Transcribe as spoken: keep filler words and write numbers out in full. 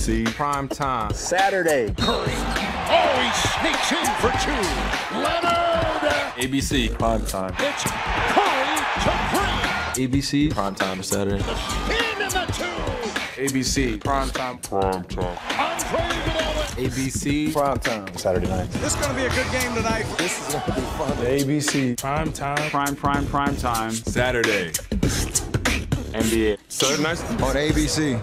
A B C. Prime time. Saturday. Curry. Oh, he sneaks in for two. Leonard. A B C. Prime time. It's Curry to three. A B C. Prime time Saturday. The spin and the two. A B C. Prime time. Prime time. A B C. Prime time Saturday night. This is going to be a good game tonight. This is going to be fun. A B C. Prime time. Prime, prime, prime time. Saturday. N B A. Saturday night on A B C.